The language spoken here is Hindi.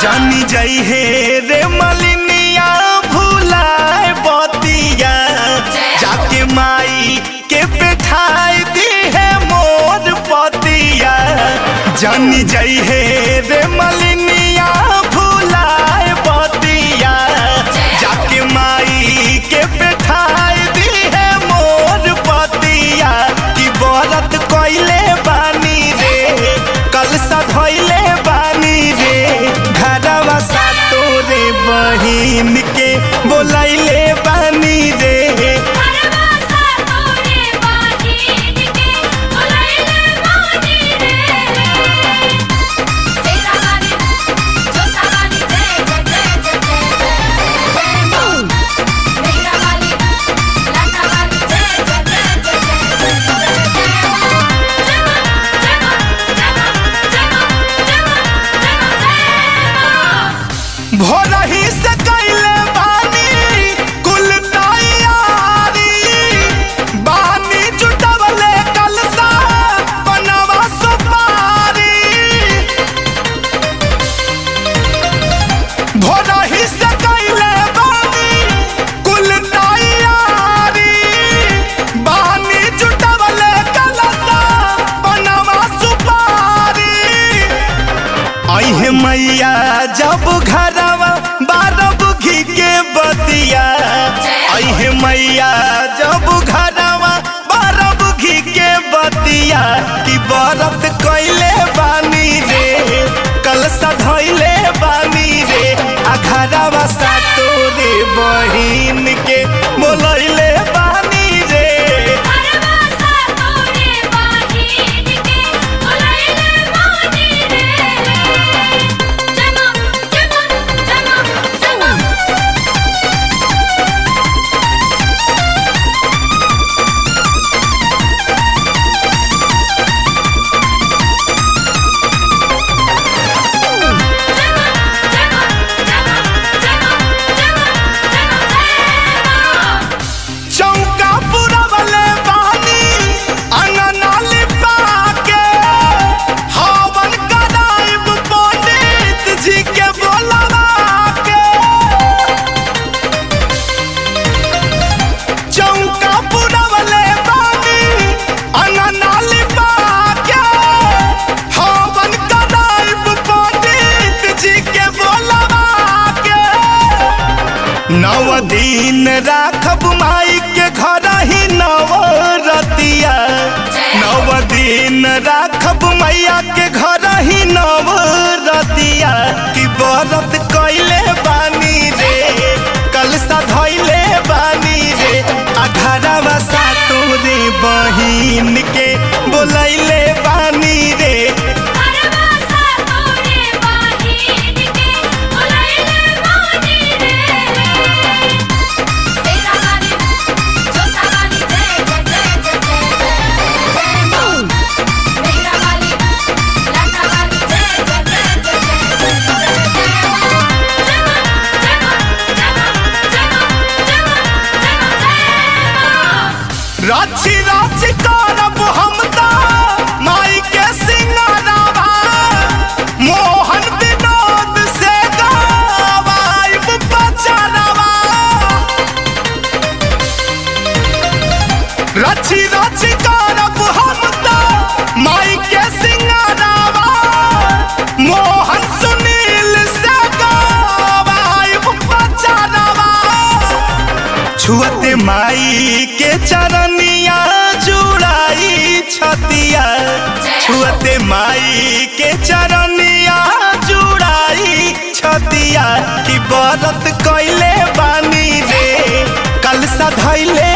जानी जइहे रे मलिनिया भुलाए बतिया, जाके माई के बैठाई दी है मोर पतिया। जानी जइहे रे मलिनिया भुलाए बतिया, जाके माई के बैठाई दी है मोर पतिया। की व्रत कइले बानी रे, कलसा धइले बानी रे, घरवा सातोरे बहिन के बोलैले बानी रे। भोरही से कइले बानी कुल तैयारी, बानी जुटवले कलसा बनवा सुपारी। भोरही से कइले बानी कुल तैयारी, बानी जुटवले कलसा बनवा सुपारी। अहे मैया जब घर बतिया, अहे मैया जब घरवा बरब घी के बतिया। की व्रत कइले बानी रे, कलसा धइले बानी रे, आ घरवा सातोरे बहिन के बोलैले बानी। नव दिन राखब माई के घर ही नवरतिया, नव दिन राखब मैया के घर ही नवरतिया। की व्रत कइले बानी रे, कलसा धइले बानी रे, आ घरवा सातोरे बहिन के बोलैले बानी रे। राची राची करब हम त माई के सिंगारवा, मोहन विनोद से गवाइब बचरवा। राची राची करब हम त माई के सिंगारवा, मोहन सुनील से गवाइब बचरवा। छुअते माई के चरण छतिया, छुअते माई के चरनिया जुड़ाई छतिया। की व्रत कइले बानी रे, कलसा धइले